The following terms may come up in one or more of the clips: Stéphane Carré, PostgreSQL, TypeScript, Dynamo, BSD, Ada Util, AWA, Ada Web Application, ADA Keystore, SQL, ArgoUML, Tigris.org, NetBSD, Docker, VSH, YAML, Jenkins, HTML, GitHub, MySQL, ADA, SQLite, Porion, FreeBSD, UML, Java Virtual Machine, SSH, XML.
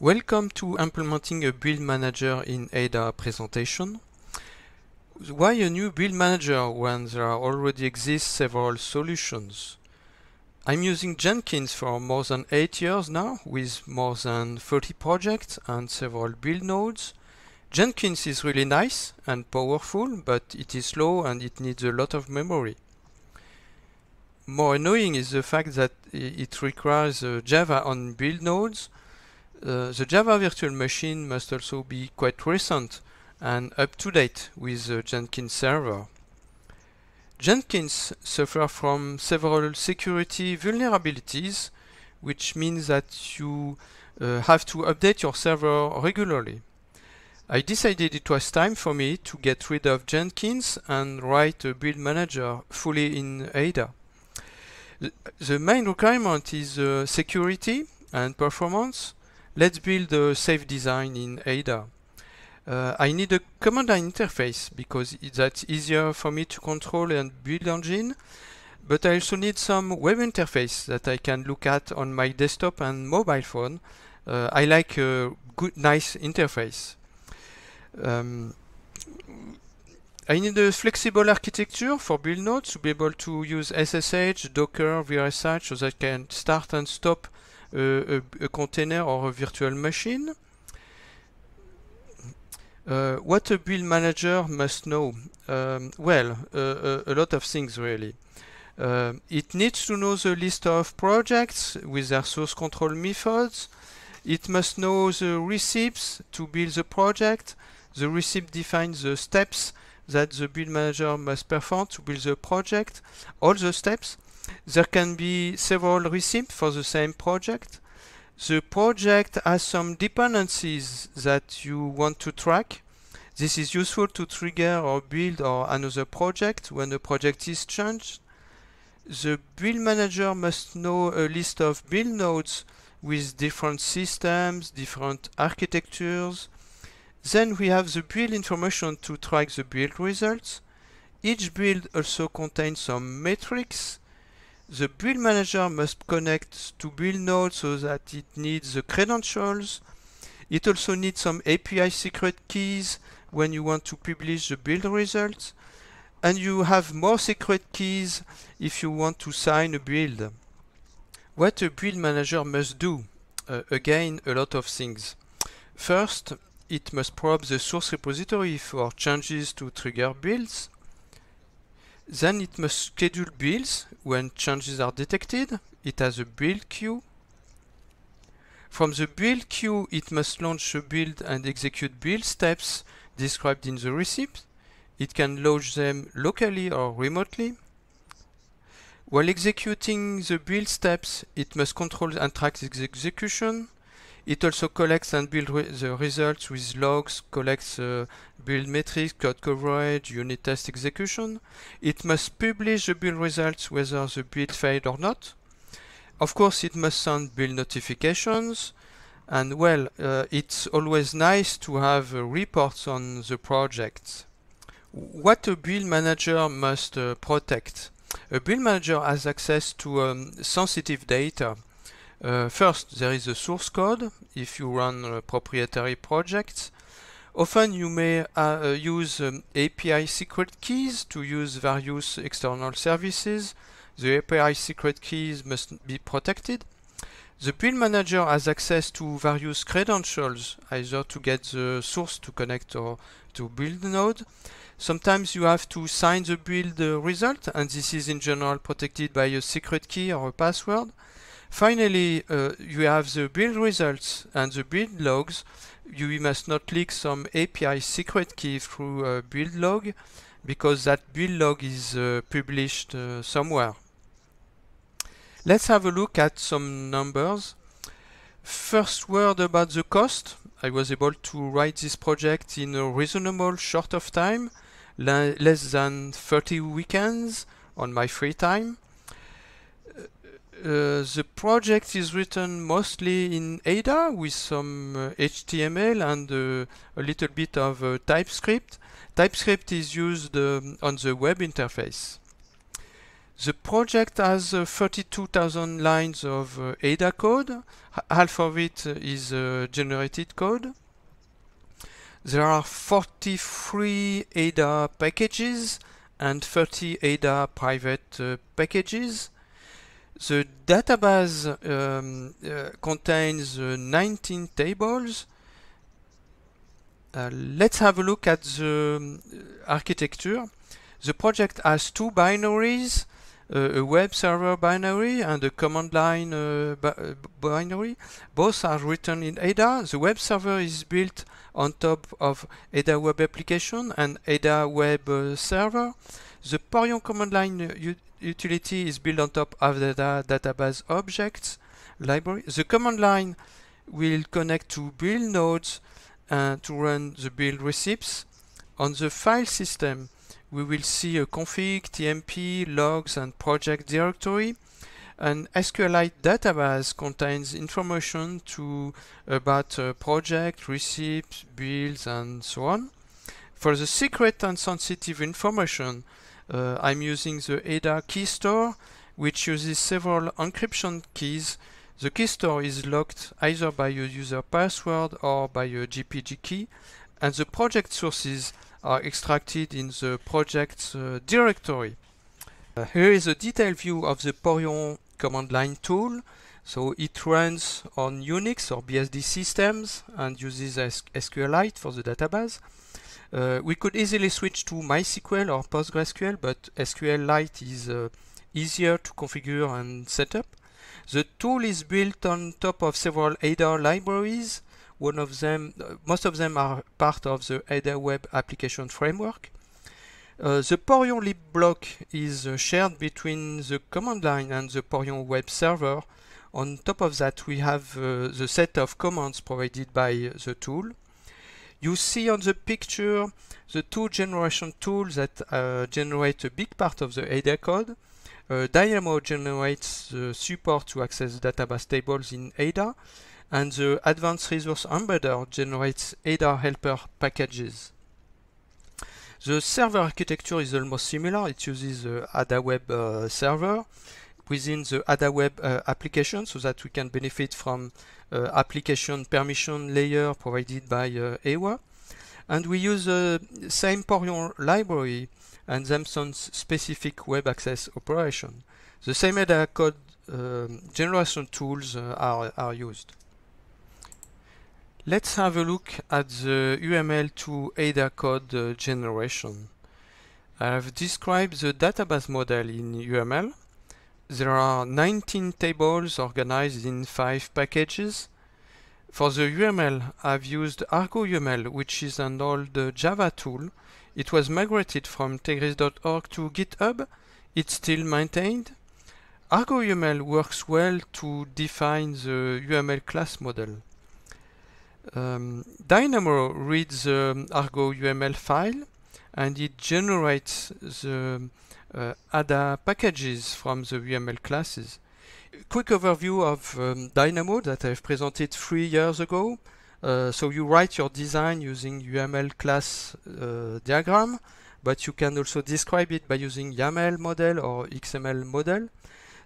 Welcome to implementing a build manager in Ada presentation. Why a new build manager when there already exist several solutions? I'm using Jenkins for more than 8 years now, with more than 30 projects and several build nodes. Jenkins is really nice and powerful, but it is slow and it needs a lot of memory. More annoying is the fact that it requires Java on build nodes. The Java Virtual Machine must also be quite recent and up to date with the Jenkins server. Jenkins suffers from several security vulnerabilities, which means that you have to update your server regularly. I decided it was time for me to get rid of Jenkins and write a build manager fully in Ada. The main requirement is security and performance. Let's build a safe design in Ada. I need a command line interface because that's easier for me to control and build engine, but I also need some web interface that I can look at on my desktop and mobile phone. I like a good, nice interface. I need a flexible architecture for build nodes to be able to use SSH, Docker, VSH, so that I can start and stop a container or a virtual machine. What a build manager must know? Well, a lot of things really. It needs to know the list of projects with their source control methods. It must know the receipts to build the project. The receipt defines the steps that the build manager must perform to build the project. All the steps. There can be several receipts for the same project. The project has some dependencies that you want to track. This is useful to trigger or build or another project when the project is changed. The build manager must know a list of build nodes with different systems, different architectures. Then we have the build information to track the build results. Each build also contains some metrics. The build manager must connect to build nodes so that it needs the credentials. It also needs some API secret keys when you want to publish the build results. And you have more secret keys if you want to sign a build. What a build manager must do? Again, a lot of things. First, it must probe the source repository for changes to trigger builds. Then it must schedule builds when changes are detected. It has a build queue. From the build queue, it must launch a build and execute build steps described in the receipt. It can launch them locally or remotely. While executing the build steps, it must control and track the execution. It also collects and builds the results with logs, collects build metrics, code coverage, unit test execution. It must publish the build results whether the build failed or not. Of course, it must send build notifications. And well, it's always nice to have reports on the projects. What a build manager must protect. A build manager has access to sensitive data. First, there is the source code if you run proprietary projects. Often you may use API secret keys to use various external services. The API secret keys must be protected. The build manager has access to various credentials, either to get the source to connect or to build node. Sometimes you have to sign the build result, and this is in general protected by a secret key or a password. Finally, you have the build results and the build logs. You must not leak some API secret key through a build log because that build log is published somewhere. Let's have a look at some numbers. First word about the cost. I was able to write this project in a reasonable short of time, less than 30 weekends on my free time. The project is written mostly in Ada with some HTML and a little bit of TypeScript. TypeScript is used on the web interface. The project has 32,000 lines of ADA code. Half of it is generated code. There are 43 ADA packages and 30 ADA private packages. The database contains 19 tables. Let's have a look at the architecture. The project has two binaries, a web server binary and a command line binary. Both are written in Ada. The web server is built on top of Ada Web Application and Ada Web Server. The Porion command line utility is built on top of the database objects library. The command line will connect to build nodes to run the build recipes. On the file system, we will see a config, TMP, logs, and project directory. An SQLite database contains information about project, receipts, builds, and so on. For the secret and sensitive information, I'm using the Ada Keystore, which uses several encryption keys. The keystore is locked either by a user password or by a GPG key, and the project sources are extracted in the project's directory. Here is a detailed view of the Porion command line tool. So it runs on Unix or BSD systems and uses SQLite for the database. We could easily switch to MySQL or PostgreSQL, but SQLite is easier to configure and set up. The tool is built on top of several Ada libraries. Most of them are part of the Ada Web Application framework. The Porion lib block is shared between the command line and the Porion web server. On top of that, we have the set of commands provided by the tool. You see on the picture the two generation tools that generate a big part of the Ada code. Dynamo generates the support to access database tables in Ada, and the Advanced Resource Embedder generates Ada helper packages. The server architecture is almost similar. It uses the Ada Web server within the Ada Web Application, so that we can benefit from application permission layer provided by AWA. And we use the same Porion library and Samson's specific web access operation. The same Ada code generation tools are used. Let's have a look at the UML to Ada code generation. I have described the database model in UML. There are 19 tables organized in 5 packages. For the UML, I've used ArgoUML, which is an old Java tool. It was migrated from Tigris.org to GitHub. It's still maintained. ArgoUML works well to define the UML class model. Dynamo reads the ArgoUML file, and it generates the Ada packages from the UML classes. A quick overview of Dynamo that I've presented 3 years ago. So you write your design using UML class diagram, but you can also describe it by using YAML model or XML model.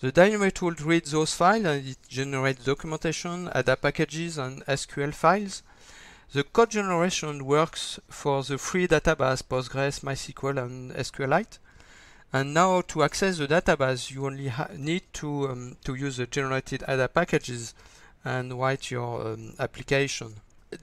The Dynamo tool reads those files and it generates documentation, Ada packages, and SQL files. The code generation works for the free database, Postgres, MySQL, and SQLite. And now, to access the database, you only need to use the generated Ada packages and write your application.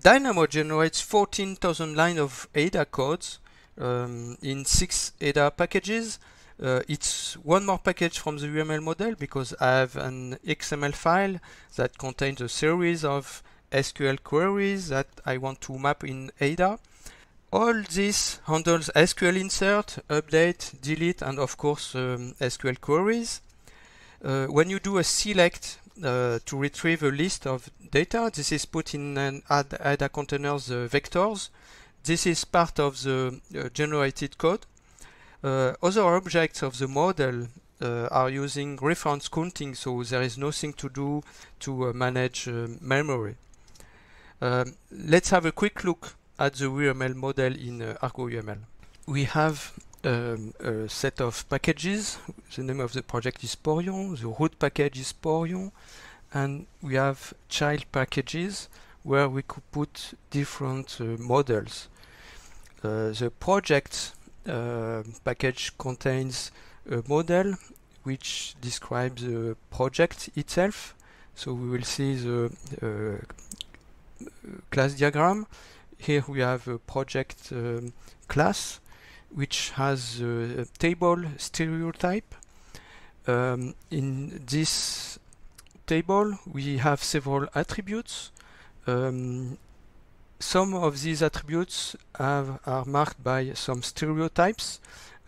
Dynamo generates 14,000 lines of Ada codes in 6 Ada packages. It's one more package from the UML model because I have an XML file that contains a series of SQL queries that I want to map in Ada. All this handles SQL insert, update, delete, and of course SQL queries. When you do a select to retrieve a list of data, this is put in an Ada containers vectors. This is part of the generated code. Other objects of the model are using reference counting, so there is nothing to do to manage memory. Let's have a quick look at the UML model in ArgoUML. We have a set of packages. The name of the project is Porion, the root package is Porion, and we have child packages where we could put different models. The project package contains a model which describes the project itself. So we will see the class diagram. Here we have a project class which has a table stereotype. In this table we have several attributes. Some of these attributes are marked by some stereotypes,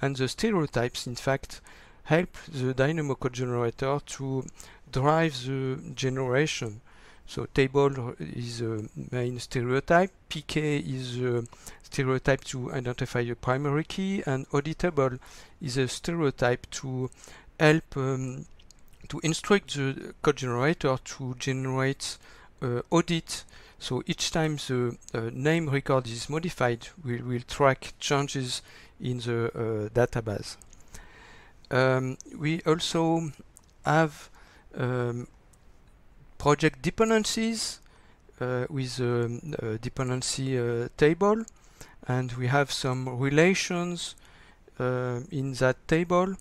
and the stereotypes in fact help the Dynamo code generator to drive the generation. So table is a main stereotype, PK is a stereotype to identify a primary key, and auditable is a stereotype to help to instruct the code generator to generate audit. So each time the name record is modified, we will track changes in the database. We also have project dependencies with a dependency table, and we have some relations in that table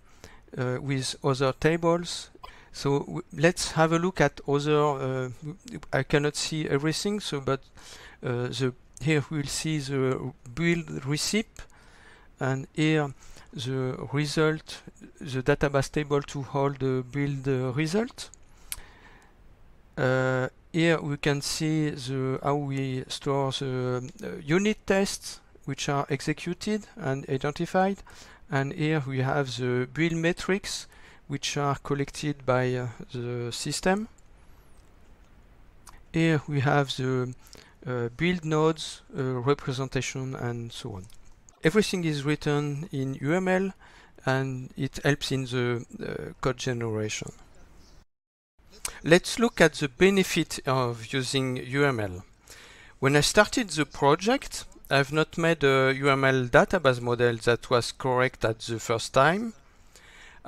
with other tables. So let's have a look at other, I cannot see everything, so but here we'll see the build receipt, and here the result, the database table to hold the build result. Here we can see the how we store the unit tests which are executed and identified, and here we have the build metrics which are collected by the system. Here we have the build nodes, representation, and so on. Everything is written in UML, and it helps in the code generation. Let's look at the benefit of using UML. When I started the project, I've not made a UML database model that was correct at the first time.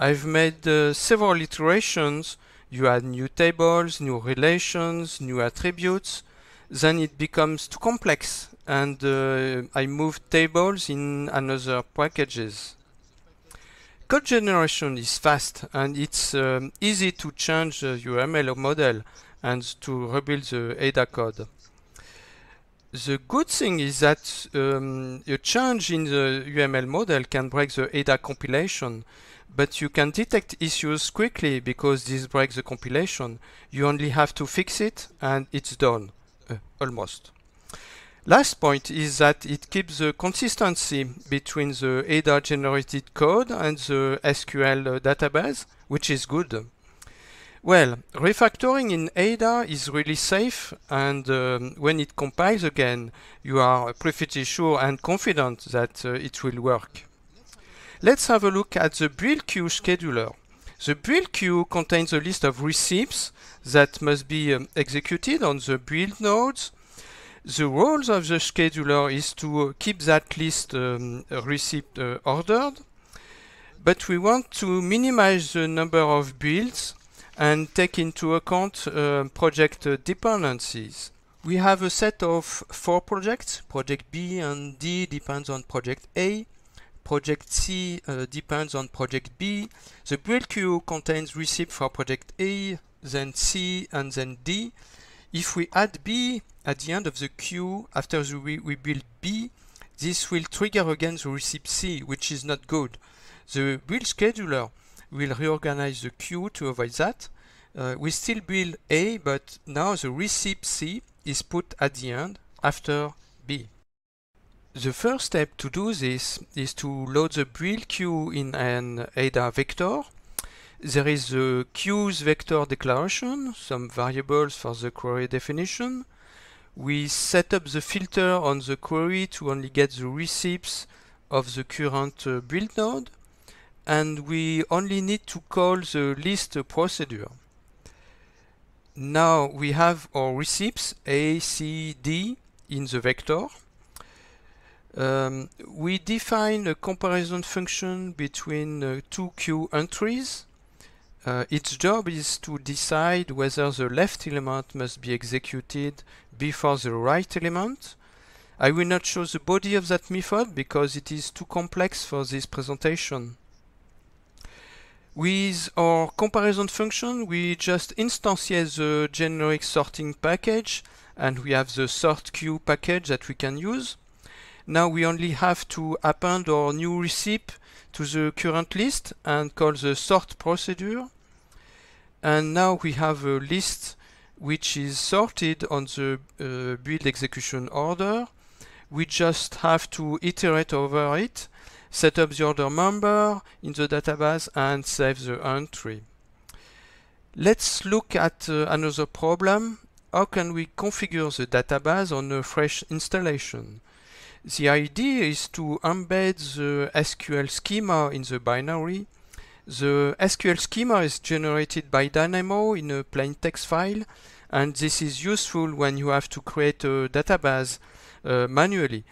I've made several iterations. You add new tables, new relations, new attributes. Then it becomes too complex, and I moved tables in another packages. Code generation is fast, and it's easy to change the UML model and to rebuild the Ada code. The good thing is that a change in the UML model can break the Ada compilation, but you can detect issues quickly because this breaks the compilation. You only have to fix it, and it's done. Almost. Last point is that it keeps the consistency between the Ada generated code and the SQL database, which is good. Well, refactoring in Ada is really safe, and when it compiles again, you are pretty sure and confident that it will work. Let's have a look at the build queue scheduler. The build queue contains a list of receipts that must be executed on the build nodes. The role of the scheduler is to keep that list receipt ordered, but we want to minimize the number of builds and take into account project dependencies. We have a set of 4 projects. Project B and D depends on project A. Project C depends on project B. The build queue contains receipt for project A, then C, and then D. If we add B at the end of the queue, after we build B, this will trigger again the receipt C, which is not good. The build scheduler will reorganize the queue to avoid that. We still build A, but now the receipt C is put at the end after B. The first step to do this is to load the build queue in an Ada vector. There is the queues vector declaration, some variables for the query definition. We set up the filter on the query to only get the receipts of the current build node, and we only need to call the list procedure. Now we have our receipts A, C, D in the vector. We define a comparison function between two queue entries. Its job is to decide whether the left element must be executed before the right element. I will not show the body of that method because it is too complex for this presentation. With our comparison function, we just instantiate the generic sorting package, and we have the sort queue package that we can use. Now we only have to append our new receipt to the current list and call the sort procedure. And now we have a list which is sorted on the build execution order. We just have to iterate over it, set up the order number in the database and save the entry. Let's look at another problem. How can we configure the database on a fresh installation? The idea is to embed the SQL schema in the binary. The SQL schema is generated by Dynamo in a plain text file, and this is useful when you have to create a database manually.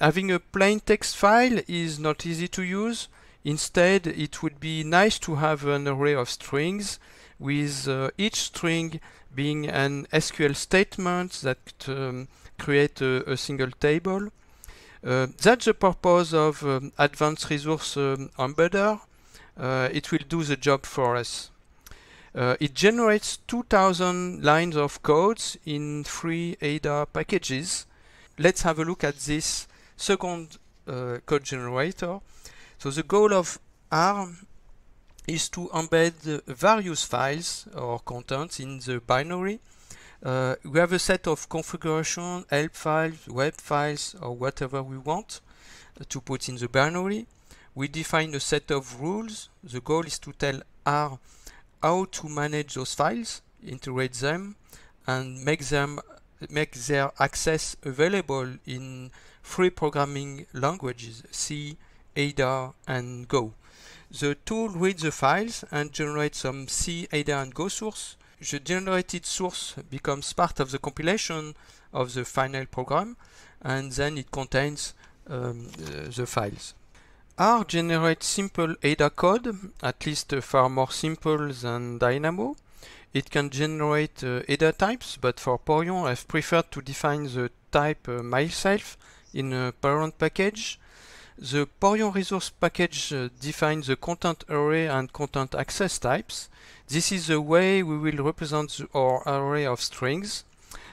Having a plain text file is not easy to use. Instead, it would be nice to have an array of strings, with each string being an SQL statement that create a single table. That's the purpose of Advanced Resource Embedder. It will do the job for us. It generates 2,000 lines of codes in 3 ADA packages. Let's have a look at this second code generator. So the goal of ARM is to embed various files or contents in the binary. We have a set of configuration, help files, web files, or whatever we want to put in the binary. We define a set of rules. The goal is to tell R how to manage those files, integrate them, and make their access available in 3 programming languages, C, Ada, and Go. The tool reads the files and generates some C, Ada, and Go source. The generated source becomes part of the compilation of the final program, and then it contains the files. R generates simple Ada code, at least far more simple than Dynamo. It can generate Ada types, but for Porion I've preferred to define the type myself in a parent package. The Porion resource package defines the content array and content access types. This is the way we will represent our array of strings.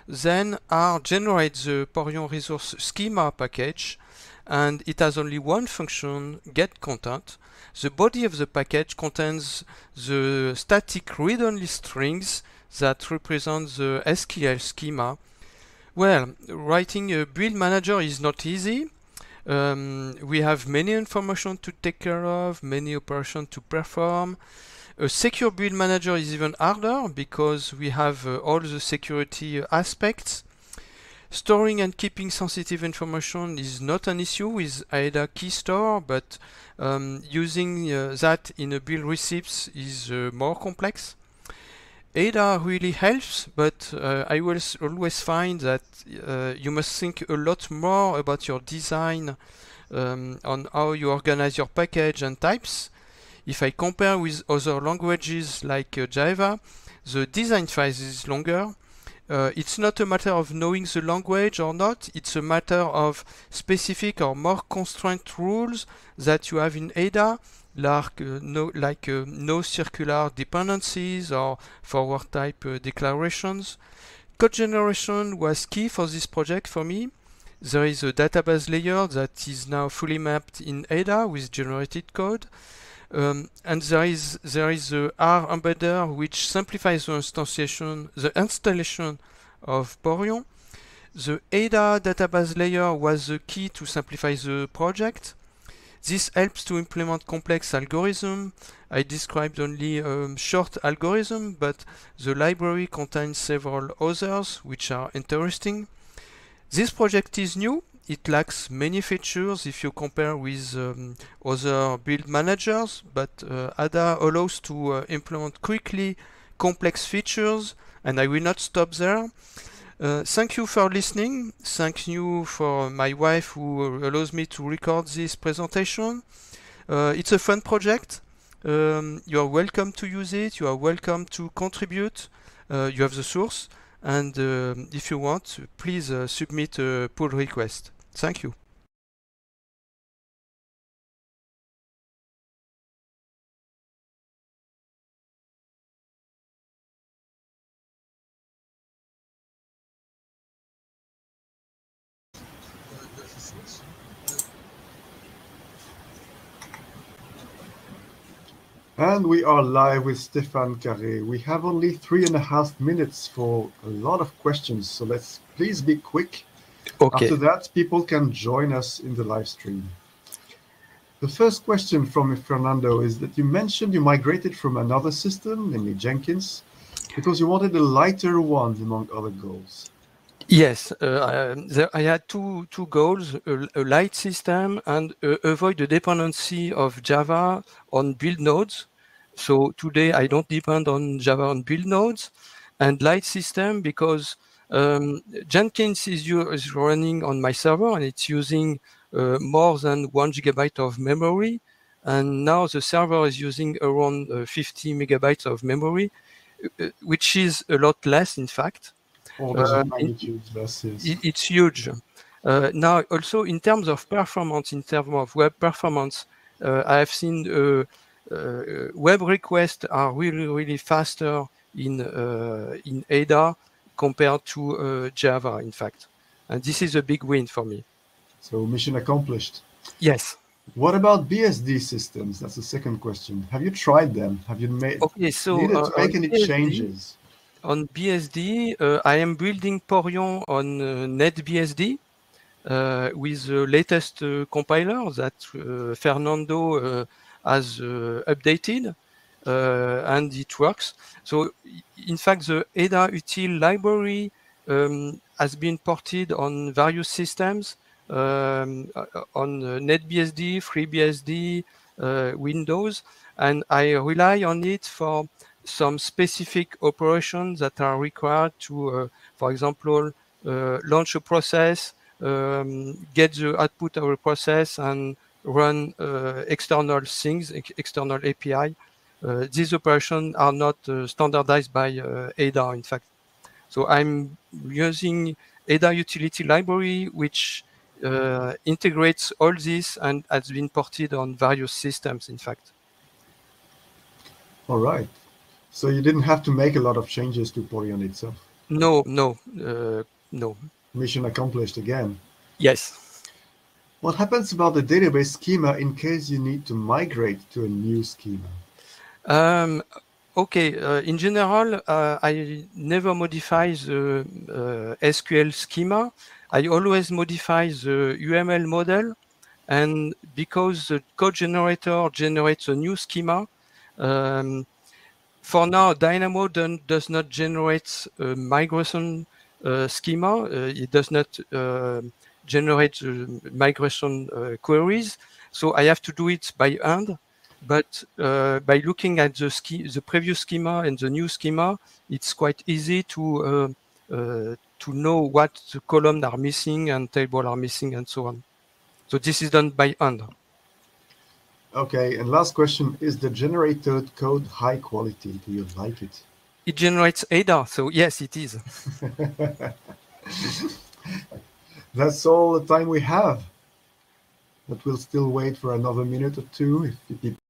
Then R generates the Porion resource schema package, and it has only one function, get content. The body of the package contains the static read-only strings that represent the SQL schema. Well, writing a build manager is not easy. We have many information to take care of, many operations to perform. A secure build manager is even harder because we have all the security aspects. Storing and keeping sensitive information is not an issue with Ada Keystore, but using that in a build receipt is more complex. Ada really helps, but I will always find that you must think a lot more about your design on how you organize your package and types. If I compare with other languages like Java, the design phase is longer. It's not a matter of knowing the language or not, it's a matter of specific or more constraint rules that you have in Ada, like no circular dependencies or forward type declarations. Code generation was key for this project for me. There is a database layer that is now fully mapped in Ada with generated code. And there is the R embedder which simplifies the installation of Porion. The Ada database layer was the key to simplify the project. This helps to implement complex algorithms. I described only a short algorithm, but the library contains several others which are interesting. This project is new. It lacks many features if you compare with other build managers, but Ada allows to implement quickly complex features, and I will not stop there. Thank you for listening. Thank you for my wife who allows me to record this presentation. It's a fun project. You are welcome to use it. You are welcome to contribute. You have the source. And if you want, please submit a pull request. Thank you. And we are live with Stéphane Carré. We have only 3.5 minutes for a lot of questions, so let's please be quick. Okay. After that, people can join us in the live stream. The first question from Fernando is that you mentioned you migrated from another system, namely Jenkins, because you wanted a lighter one among other goals. Yes, I had two goals, a light system and avoid the dependency of Java on build nodes. So today I don't depend on Java on build nodes, and light system because Jenkins is running on my server and it's using more than 1 GB of memory. And now the server is using around 50 megabytes of memory, which is a lot less, in fact. It's huge. Now, also in terms of performance, in terms of web performance, I have seen web requests are really, really faster in Ada compared to Java, in fact. And this is a big win for me. So mission accomplished. Yes. What about BSD systems? That's the second question. Have you tried them? Have you made? Okay, so needed to make any changes? On BSD, I am building Porion on NetBSD with the latest compiler that Fernando has updated, and it works. So, in fact, the Ada Util library has been ported on various systems, on NetBSD, FreeBSD, Windows, and I rely on it for some specific operations that are required to, for example, launch a process, get the output of a process, and run external things, external API. These operations are not standardized by Ada, in fact. So I'm using Ada utility library, which integrates all this and has been ported on various systems, in fact. All right. So you didn't have to make a lot of changes to Porion itself? No, no, no. Mission accomplished again. Yes. What happens about the database schema in case you need to migrate to a new schema? Okay, in general, I never modify the SQL schema. I always modify the UML model. And because the code generator generates a new schema, for now, Dynamo does not generate a migration schema. It does not generate migration queries. So I have to do it by hand. But by looking at the previous schema and the new schema, it's quite easy to know what the columns are missing and tables are missing and so on. So this is done by hand. Okay, and last question, is the generated code high quality? Do you like it? It generates Ada, so yes, it is. That's all the time we have. But we'll still wait for another minute or two if people